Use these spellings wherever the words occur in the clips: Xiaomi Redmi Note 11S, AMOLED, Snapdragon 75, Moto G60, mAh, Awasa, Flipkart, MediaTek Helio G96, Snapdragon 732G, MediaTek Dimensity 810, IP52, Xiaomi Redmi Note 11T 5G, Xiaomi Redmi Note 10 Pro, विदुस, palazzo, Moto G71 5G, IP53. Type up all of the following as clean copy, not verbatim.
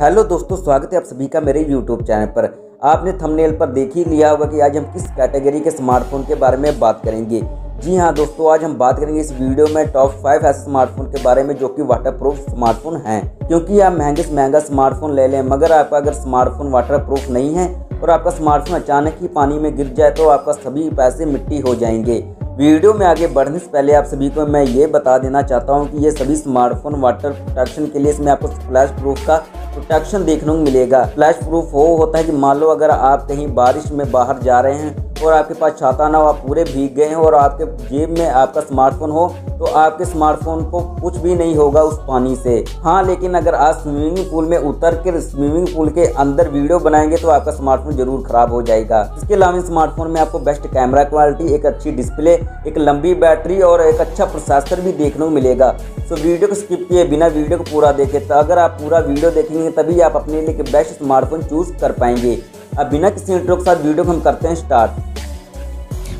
Hello दोस्तों, स्वागत है आप सभी का मेरे यूट्यूब चैनल पर। आपने थंबनेल पर देख ही लिया होगा कि आज हम किस कैटेगरी के स्मार्टफोन के बारे में बात करेंगे। जी हाँ दोस्तों, आज हम बात करेंगे इस वीडियो में टॉप 5 ऐसे स्मार्टफोन के बारे में जो कि वाटर प्रूफ स्मार्टफोन हैं। क्योंकि आप महंगे से महंगा स्मार्टफोन ले लें, मगर आपका अगर स्मार्टफोन वाटर प्रूफ नहीं है और आपका स्मार्टफोन अचानक ही पानी में गिर जाए तो आपका सभी पैसे मिट्टी हो जाएंगे। वीडियो में आगे बढ़ने से पहले आप सभी को मैं ये बता देना चाहता हूँ कि ये सभी स्मार्टफोन वाटर प्रोटेक्शन के लिए इसमें आपको स्प्लैश प्रूफ का प्रोटेक्शन देखने को मिलेगा। स्प्लैश प्रूफ वो होता है कि मान लो अगर आप कहीं बारिश में बाहर जा रहे हैं और आपके पास छाता ना हो, आप पूरे भीग गए हैं और आपके जेब में आपका स्मार्टफोन हो तो आपके स्मार्टफोन को कुछ भी नहीं होगा उस पानी से। हाँ, लेकिन अगर आप स्विमिंग पूल में उतर कर स्विमिंग पूल के अंदर वीडियो बनाएंगे तो आपका स्मार्टफोन जरूर खराब हो जाएगा। इसके अलावा इस स्मार्टफोन में आपको बेस्ट कैमरा क्वालिटी, एक अच्छी डिस्प्ले, एक लंबी बैटरी और एक अच्छा प्रोसेसर भी देखने को मिलेगा। तो वीडियो को स्किप किए बिना वीडियो को पूरा देखें, तो अगर आप पूरा वीडियो देखेंगे तभी आप अपने लिए बेस्ट स्मार्टफोन चूज कर पाएंगे। अब बिना किसी इंट्रो के साथ वीडियो को हम करते हैं स्टार्ट।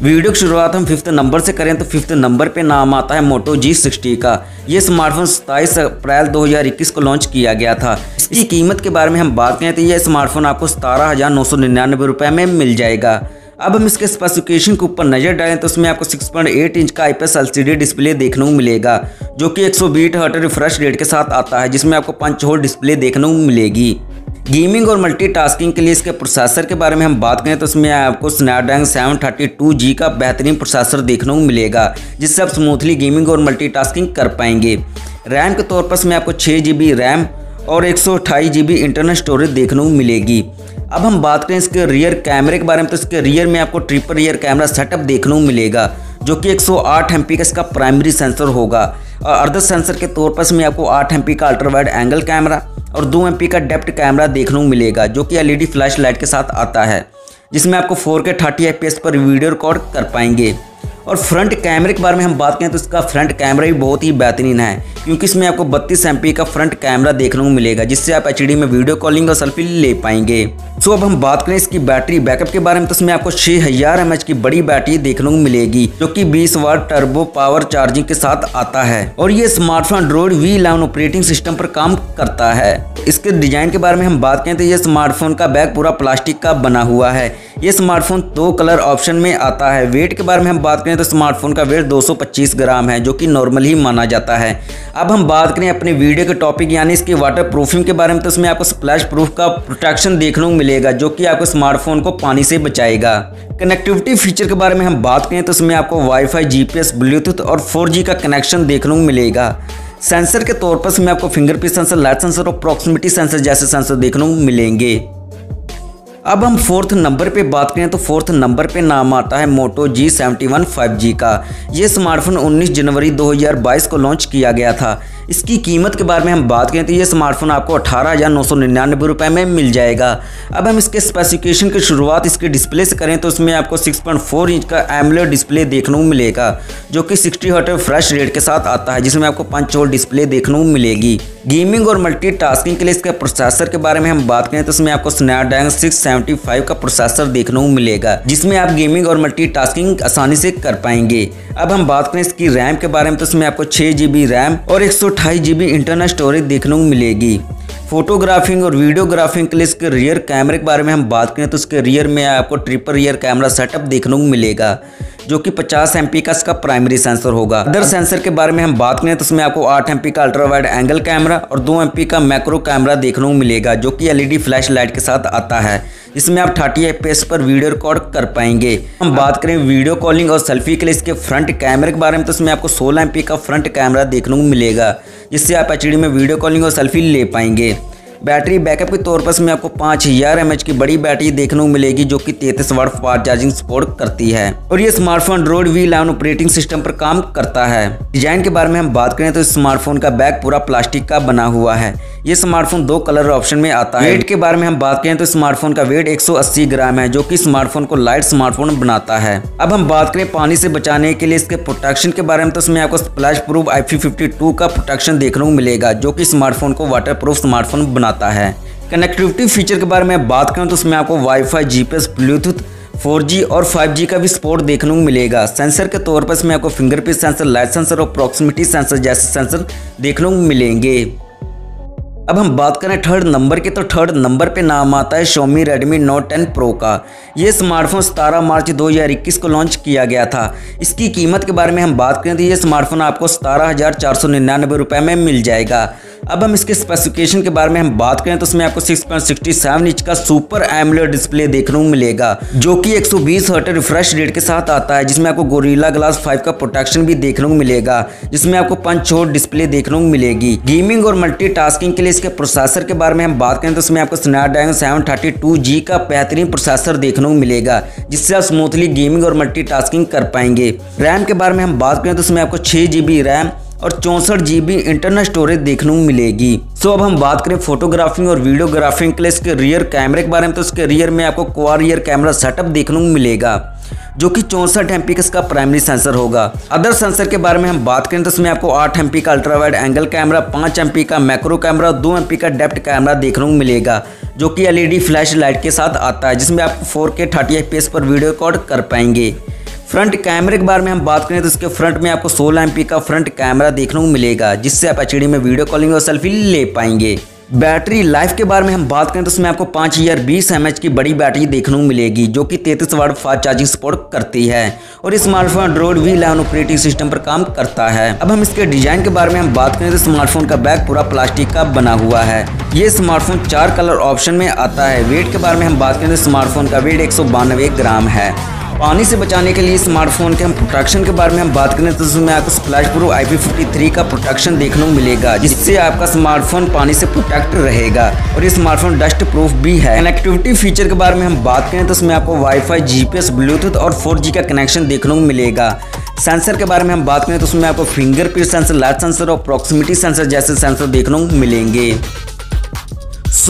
वीडियो की शुरुआत हम 5th नंबर से करें तो 5th नंबर पे नाम आता है मोटो G60 का। ये स्मार्टफोन 27 अप्रैल 2021 को लॉन्च किया गया था। इसकी कीमत के बारे में हम बात करें तो यह स्मार्टफोन आपको 17,999 रुपये में मिल जाएगा। अब हम इसके स्पेसिफिकेशन के ऊपर नज़र डालें तो इसमें आपको 6.8 इंच का IPS LCD डिस्प्ले देखने को मिलेगा जो कि 120 हर्ट्ज रिफ्रेश रेट के साथ आता है, जिसमें आपको 5.0 डिस्प्ले देखने को मिलेगी। गेमिंग और मल्टीटास्किंग के लिए इसके प्रोसेसर के बारे में हम बात करें तो इसमें आपको स्नैपड्रैगन 732G का बेहतरीन प्रोसेसर देखने को मिलेगा, जिससे आप स्मूथली गेमिंग और मल्टीटास्किंग कर पाएंगे। रैम के तौर पर इसमें आपको 6GB रैम और 128GB इंटरनल स्टोरेज देखने को मिलेगी। अब हम बात करें इसके रियर कैमरे के बारे में तो इसके रियर में आपको ट्रिपल रियर कैमरा सेटअप देखने को मिलेगा जो कि 108 MP का इसका प्राइमरी सेंसर होगा और अर्ध सेंसर के तौर पर इसमें आपको 8 MP का अल्ट्रा वाइड एंगल कैमरा और 2 MP का डेप्थ कैमरा देखने को मिलेगा जो कि LED फ्लैश लाइट के साथ आता है, जिसमें आपको 4K 30 FPS पर वीडियो रिकॉर्ड कर पाएंगे। और फ्रंट कैमरे के बारे में हम बात करें तो इसका फ्रंट कैमरा भी बहुत ही बेहतरीन है क्योंकि इसमें आपको 32 MP का फ्रंट कैमरा देखने को मिलेगा, जिससे आप HD में वीडियो कॉलिंग और सेल्फी ले पाएंगे। सो अब हम बात करें इसकी बैटरी बैकअप के बारे में तो इसमें आपको 6000 mAh की बड़ी बैटरी देखने को मिलेगी जो कि 20 वाट टर्बो पावर चार्जिंग के साथ आता है और ये smartphone Android V11 operating system पर काम करता है। इसके डिजाइन के बारे में हम बात करें तो ये स्मार्टफोन का बैग पूरा प्लास्टिक का बना हुआ है। ये स्मार्टफोन 2 कलर ऑप्शन में आता है। वेट के बारे में हम बात करें तो स्मार्टफोन का वेट 225 ग्राम है जो कि नॉर्मल ही माना जाता है। अब हम बात करें अपने वीडियो के टॉपिक यानी इसके वाटर प्रूफिंग के बारे में तो इसमें आपको स्प्लैश प्रूफ का प्रोटेक्शन देखने को मिलेगा जो कि आपको स्मार्टफोन को पानी से बचाएगा। कनेक्टिविटी फीचर के बारे में हम बात करें तो इसमें आपको वाईफाई, GPS, ब्लूटूथ और 4G का कनेक्शन देखने को मिलेगा। सेंसर के तौर पर इसमें आपको फिंगरप्रिंट सेंसर, लाइट सेंसर और प्रॉक्सिमिटी सेंसर जैसे सेंसर देखने को मिलेंगे। अब हम 4th नंबर पे बात करें तो 4th नंबर पे नाम आता है मोटो G71 5G का। ये स्मार्टफोन 19 जनवरी 2022 को लॉन्च किया गया था। इसकी कीमत के बारे में हम बात करें तो ये स्मार्टफोन आपको 18,999 रुपये में मिल जाएगा। अब हम इसके स्पेसिफिकेशन की शुरुआत इसके डिस्प्ले से करें तो इसमें आपको 6.4 इंच का AMOLED डिस्प्ले देखने को मिलेगा जो कि 60 हर्ट्ज रिफ्रेश रेट के साथ आता है, जिसमें आपको 5.0 डिस्प्ले देखने को मिलेगी। गेमिंग और मल्टीटास्किंग के लिए इसके प्रोसेसर के बारे में हम बात करें तो इसमें आपको स्नैपड्रैगन 75 का प्रोसेसर देखने को मिलेगा, जिसमें आप गेमिंग और मल्टीटास्किंग आसानी से कर पाएंगे। अब हम बात करें इसकी रैम के बारे में तो इसमें आपको 6GB रैम और 128GB इंटरनल स्टोरेज देखने को मिलेगी। फोटोग्राफिंग और वीडियोग्राफिंग के लिए इसके रियर कैमरे के बारे में हम बात करें तो इसके रियर में आपको ट्रिपल रियर कैमरा सेटअप देखने को मिलेगा जो कि 50 MP का इसका प्राइमरी सेंसर होगा। अदर सेंसर के बारे में हम बात करें तो इसमें आपको 8 MP का अल्ट्रा वाइड एंगल कैमरा और 2 MP का मैक्रो कैमरा देखने को मिलेगा जो कि LED फ्लैश लाइट के साथ आता है, इसमें आप 30 FPS पर वीडियो रिकॉर्ड कर पाएंगे। हम बात करें वीडियो कॉलिंग और सेल्फी के लिए इसके फ्रंट कैमरे के बारे में तो इसमें आपको 16 MP का फ्रंट कैमरा देखने को मिलेगा, जिससे आप HD में वीडियो कॉलिंग और सेल्फी ले पाएंगे। बैटरी बैकअप के तौर पर इसमें आपको 5000 mAh की बड़ी बैटरी देखने को मिलेगी जो कि 33 वाट फास्ट चार्जिंग सपोर्ट करती है और ये smartphone Android V11 operating system पर काम करता है। डिजाइन के बारे में हम बात करें तो इस स्मार्टफोन का बैक पूरा प्लास्टिक का बना हुआ है। ये स्मार्टफोन 2 कलर ऑप्शन में आता है। वेट के बारे में हम बात करें तो स्मार्टफोन का वेट 180 ग्राम है जो कि स्मार्टफोन को लाइट स्मार्टफोन बनाता है। अब हम बात करें पानी से बचाने के लिए इसके प्रोटेक्शन के बारे में तो इसमें आपको स्प्लैश प्रूफ IP52 का प्रोटेक्शन देखने को मिलेगा जो कि स्मार्टफोन को वाटर प्रूफ स्मार्टफोन बनाता है। कनेक्टिविटी फीचर के बारे में बात करें तो इसमें आपको वाईफाई, GPS, ब्लूटूथ, 4G और 5G का भी सपोर्ट देखने को मिलेगा। सेंसर के तौर पर इसमें आपको फिंगरप्रिंट सेंसर, लाइट सेंसर और प्रॉक्सिमिटी सेंसर जैसे सेंसर देखने को मिलेंगे। अब हम बात करें थर्ड नंबर की, तो थर्ड नंबर पे नाम आता है Xiaomi Redmi Note 10 Pro का। ये स्मार्टफोन 17 मार्च 2021 को लॉन्च किया गया था। इसकी कीमत के बारे में हम बात करें तो ये स्मार्टफोन आपको 17,499 रुपये में मिल जाएगा। अब हम इसके स्पेसिफिकेशन के बारे में हम बात करें तो इसमें आपको 6.67 इंच का सुपर एमोलेड डिस्प्ले देखने को मिलेगा, जो कि 120 हर्ट्ज रिफ्रेश रेट के साथ आता है, जिसमें आपको गोरिल्ला ग्लास 5 का प्रोटेक्शन भी देखने को मिलेगा, जिसमें आपको पंच होल डिस्प्ले देखने को मिलेगी। गेमिंग और मल्टीटास्किंग के लिए इसके प्रोसेसर के बारे में हम बात करें तो इसमें आपको स्नैपड्रैगन 732G का बेहतरीन प्रोसेसर देखने को मिलेगा, जिससे आप स्मूथली गेमिंग और मल्टीटास्किंग कर पाएंगे। रैम के बारे में हम बात करें तो इसमें आपको 6GB रैम और 64GB इंटरनल स्टोरेज देखने को मिलेगी। तो अब हम बात करें फोटोग्राफिंग और वीडियोग्राफिंग के लिए इसके रियर कैमरे के बारे में, तो इसके रियर में आपको क्वाड रियर कैमरा सेटअप देखने को मिलेगा, जो कि 64 MP का प्राइमरी सेंसर होगा। अदर सेंसर के बारे में हम बात करें तो इसमें आपको 8 MP का ultra wide angle camera, 5 MP का मैक्रो कैमरा और 2 MP का डेप्थ कैमरा देखने को मिलेगा, जो कि LED फ्लैश लाइट के साथ आता है, जिसमें आप 4K 30 FPS पर वीडियो रिकॉर्ड कर पाएंगे। फ्रंट कैमरे के बारे में हम बात करें तो इसके फ्रंट में आपको 16 MP का फ्रंट कैमरा देखने को मिलेगा, जिससे आप HD में वीडियो कॉलिंग और सेल्फी ले पाएंगे। बैटरी लाइफ के बारे में हम बात करें तो इसमें आपको 5020 mAh की बड़ी बैटरी देखने को मिलेगी, जो कि 33 वाट फास्ट चार्जिंग सपोर्ट करती है और smartphone Android V11 operating system पर काम करता है। अब हम इसके डिजाइन के बारे में हम बात करें तो स्मार्टफोन का बैग पूरा प्लास्टिक का बना हुआ है। ये स्मार्टफोन 4 कलर ऑप्शन में आता है। वेट के बारे में हम बात करें तो स्मार्टफोन का वेट 192 ग्राम है। पानी से बचाने के लिए स्मार्टफोन के हम प्रोटेक्शन के बारे में हम बात करें तो इसमें आपको स्प्लैश प्रूफ IP53 का प्रोटेक्शन देखने को मिलेगा, जिससे आपका स्मार्टफोन पानी से प्रोटेक्ट रहेगा और ये स्मार्टफोन डस्ट प्रूफ भी है। कनेक्टिविटी फीचर के बारे में हम बात करें तो इसमें आपको वाईफाई, GPS, ब्लूटूथ और 4G का कनेक्शन देखने को मिलेगा। सेंसर के बारे में हम बात करें तो उसमें आपको फिंगरप्रिंट सेंसर, लाइट सेंसर और प्रॉक्सिमिटी सेंसर जैसे सेंसर देखने को मिलेंगे।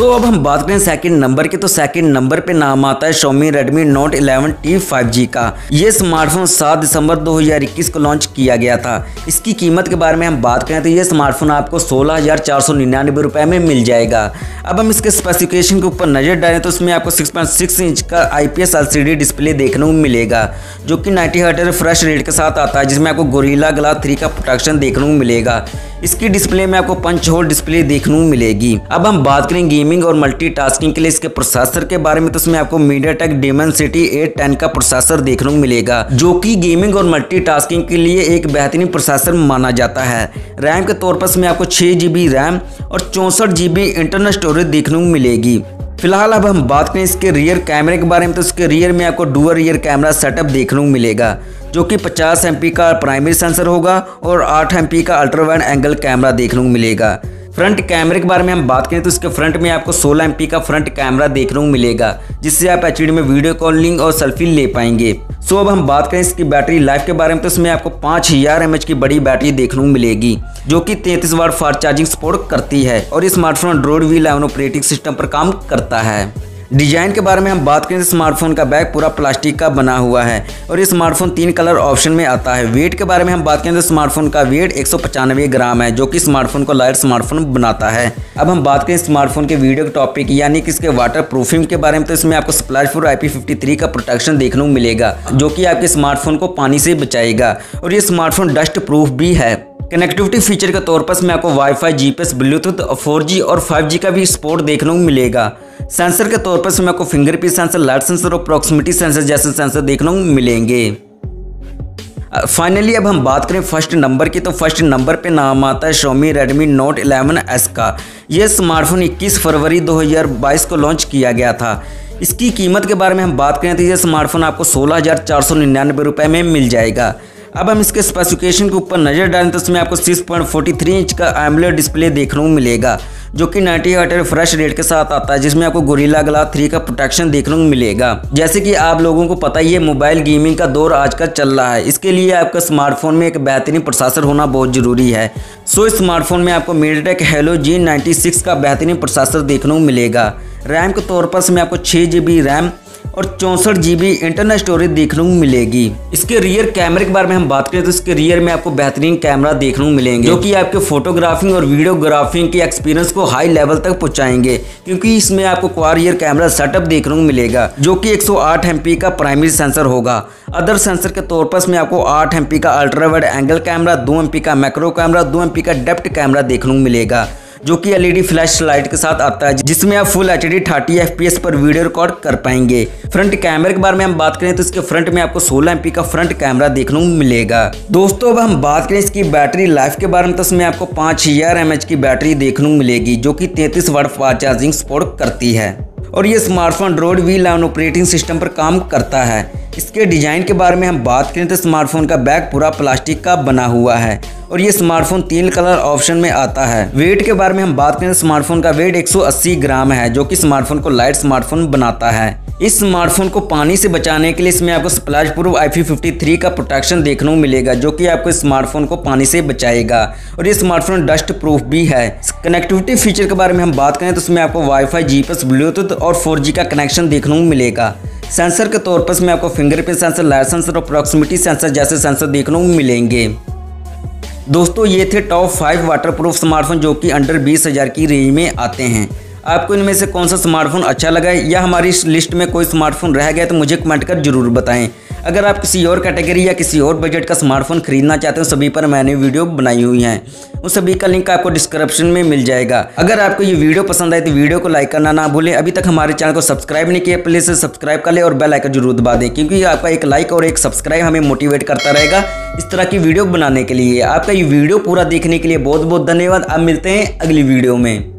अब हम बात करें सेकंड नंबर की, तो सेकंड नंबर पे नाम आता है Xiaomi Redmi Note 11T 5G का। ये स्मार्टफोन 7 दिसंबर 2021 को लॉन्च किया गया था। इसकी कीमत के बारे में हम बात करें तो ये स्मार्टफोन आपको 16,499 रुपये में मिल जाएगा। अब हम इसके स्पेसिफिकेशन के ऊपर नज़र डालें तो इसमें आपको 6.6 इंच का IPS LCD डिस्प्ले देखने को मिलेगा, जो कि 90 हर्ट्ज रिफ्रेश रेट के साथ आता है, जिसमें आपको गोरिल्ला ग्लास 3 का प्रोटेक्शन देखने को मिलेगा। इसकी डिस्प्ले में आपको पंच होल डिस्प्ले देखने को मिलेगी। अब हम बात करेंगे गेमिंग और मल्टीटास्किंग के लिए इसके प्रोसेसर के बारे में, तो इसमें आपको MediaTek Dimensity 810 का प्रोसेसर देखने को मिलेगा, जो कि गेमिंग और मल्टीटास्किंग के लिए एक बेहतरीन प्रोसेसर माना जाता है। रैम के तौर पर इसमें आपको 6GB रैम और 64GB इंटरनल स्टोरेज देखने को मिलेगी। फिलहाल अब हम बात करें इसके रियर कैमरे के बारे में, तो इसके रियर में आपको डुअल रियर कैमरा सेटअप देखने को मिलेगा, जो कि 50 MP का प्राइमरी सेंसर होगा और 8 MP का अल्ट्रा वाइड एंगल कैमरा देखने को मिलेगा। फ्रंट कैमरे के बारे में हम बात करें तो इसके फ्रंट में आपको 16 MP का फ्रंट कैमरा देखने को मिलेगा, जिससे आप HD में वीडियो कॉलिंग और सेल्फी ले पाएंगे। अब हम बात करें इसकी बैटरी लाइफ के बारे में, तो इसमें आपको 5000 mAh की बड़ी बैटरी देखने को मिलेगी, जो कि 33 वाट फास्ट चार्जिंग सपोर्ट करती है और ये smartphone Android V11 operating system पर काम करता है। डिजाइन के बारे में हम बात करें तो स्मार्टफोन का बैग पूरा प्लास्टिक का बना हुआ है और ये स्मार्टफोन 3 कलर ऑप्शन में आता है। वेट के बारे में हम बात करें तो स्मार्टफोन का वेट 195 ग्राम है, जो कि स्मार्टफोन को लाइट स्मार्टफोन बनाता है। अब हम बात करें स्मार्टफोन के वीडियो टॉपिक यानी कि इसके वाटर प्रूफिंग के बारे में, तो इसमें आपको स्प्लैश प्रूफ IP53 का प्रोटेक्शन देखने को मिलेगा, जो कि आपके स्मार्टफोन को पानी से बचाएगा और ये स्मार्टफोन डस्ट प्रूफ भी है। कनेक्टिविटी फीचर के तौर पर इसमें आपको वाईफाई, GPS, ब्लूटूथ, 4G और 5G का भी सपोर्ट देखने को मिलेगा। सेंसर के तौर पर इसमें आपको फिंगरप्रिंट सेंसर, लाइट सेंसर और प्रॉक्सिमिटी सेंसर जैसे सेंसर देखने को मिलेंगे। फाइनली अब हम बात करें फर्स्ट नंबर की, तो फर्स्ट नंबर पे नाम आता है Xiaomi Redmi Note 11S का। यह स्मार्टफोन 21 फरवरी 2022 को लॉन्च किया गया था। इसकी कीमत के बारे में हम बात करें तो यह स्मार्टफोन आपको 16,499 रुपये में मिल जाएगा। अब हम इसके स्पेसिफिकेशन के ऊपर नज़र डालें तो इसमें आपको 6.43 इंच का AMOLED डिस्प्ले देखने को मिलेगा, जो कि 90 हर्ट्ज रिफ्रेश रेट के साथ आता है, जिसमें आपको गोरिल्ला ग्लास 3 का प्रोटेक्शन देखने को मिलेगा। जैसे कि आप लोगों को पता ही है, मोबाइल गेमिंग का दौर आज का चल रहा है। इसके लिए आपका स्मार्टफोन में एक बेहतरीन प्रोसेसर होना बहुत ज़रूरी है। इस स्मार्टफोन में आपको MediaTek Helio G96 का बेहतरीन प्रोसेसर देखने को मिलेगा। रैम के तौर पर इसमें आपको 6GB रैम और 64GB इंटरनल स्टोरेज देखने को मिलेगी। इसके रियर कैमरे के बारे में हम बात करें तो इसके रियर में आपको बेहतरीन कैमरा देखने को मिलेंगे, जो कि आपके फोटोग्राफिंग और वीडियोग्राफिंग के एक्सपीरियंस को हाई लेवल तक पहुंचाएंगे, क्योंकि इसमें आपको क्वाड रियर कैमरा सेटअप देखने को मिलेगा, जो कि 108 MP का प्राइमरी सेंसर होगा। अदर सेंसर के तौर पर इसमें आपको 8 MP का ultra wide angle camera, 2 MP का मैक्रो कैमरा, 2 MP का डेप्थ कैमरा देखने को मिलेगा, जो कि एलईडी फ्लैश लाइट के साथ आता है, जिसमें आप फुल एचडी 30 FPS पर वीडियो रिकॉर्ड कर पाएंगे। फ्रंट कैमरे के बारे में हम बात करें तो इसके फ्रंट में आपको 16 MP का फ्रंट कैमरा देखने को मिलेगा। दोस्तों अब हम बात करें इसकी बैटरी लाइफ के बारे में तो इसमें आपको 5000 mAh की बैटरी देखने को मिलेगी जो कि 33 वाट फास्ट चार्जिंग सपोर्ट करती है और ये smartphone Android V11 operating system पर काम करता है। इसके डिज़ाइन के बारे में हम बात करें तो स्मार्टफोन का बैक पूरा प्लास्टिक का बना हुआ है और ये स्मार्टफोन 3 कलर ऑप्शन में आता है। वेट के बारे में हम बात करें तो स्मार्टफोन का वेट 180 ग्राम है जो कि स्मार्टफोन को लाइट स्मार्टफोन बनाता है। इस स्मार्टफोन को पानी से बचाने के लिए इसमें आपको स्प्लैश प्रूफ IP53 का प्रोटेक्शन देखने को मिलेगा जो कि आपको स्मार्टफोन को पानी से बचाएगा और ये स्मार्टफोन डस्ट प्रूफ भी है। कनेक्टिविटी फीचर के बारे में हम बात करें तो इसमें आपको वाईफाई, GPS, ब्लूटूथ और 4G का कनेक्शन देखने को मिलेगा। सेंसर के तौर पर इसमें आपको फिंगरप्रिंट सेंसर, लाइट सेंसर और प्रॉक्सिमिटी सेंसर जैसे सेंसर देखने को मिलेंगे। दोस्तों ये थे टॉप 5 वाटरप्रूफ स्मार्टफोन जो कि अंडर 20,000 की रेंज में आते हैं। आपको इनमें से कौन सा स्मार्टफोन अच्छा लगा है या हमारी इस लिस्ट में कोई स्मार्टफोन रह गया तो मुझे कमेंट कर जरूर बताएं। अगर आप किसी और कैटेगरी या किसी और बजट का स्मार्टफोन खरीदना चाहते हो सभी पर मैंने वीडियो बनाई हुई हैं, उन सभी का लिंक आपको डिस्क्रिप्शन में मिल जाएगा। अगर आपको ये वीडियो पसंद आए तो वीडियो को लाइक करना ना भूलें। अभी तक हमारे चैनल को सब्सक्राइब नहीं किया प्लीज़ सब्सक्राइब कर लें और बेल आइकन जरूर दबा दें क्योंकि आपका एक लाइक और एक सब्सक्राइब हमें मोटिवेट करता रहेगा इस तरह की वीडियो बनाने के लिए। आपका ये वीडियो पूरा देखने के लिए बहुत बहुत धन्यवाद। अब मिलते हैं अगली वीडियो में।